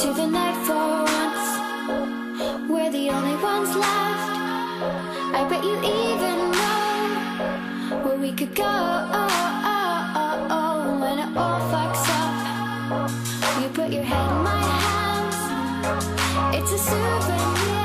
into the night for once. We're the only ones left. I bet you even know where we could go. When it all fucks up, you put your head in my hands. It's a souvenir.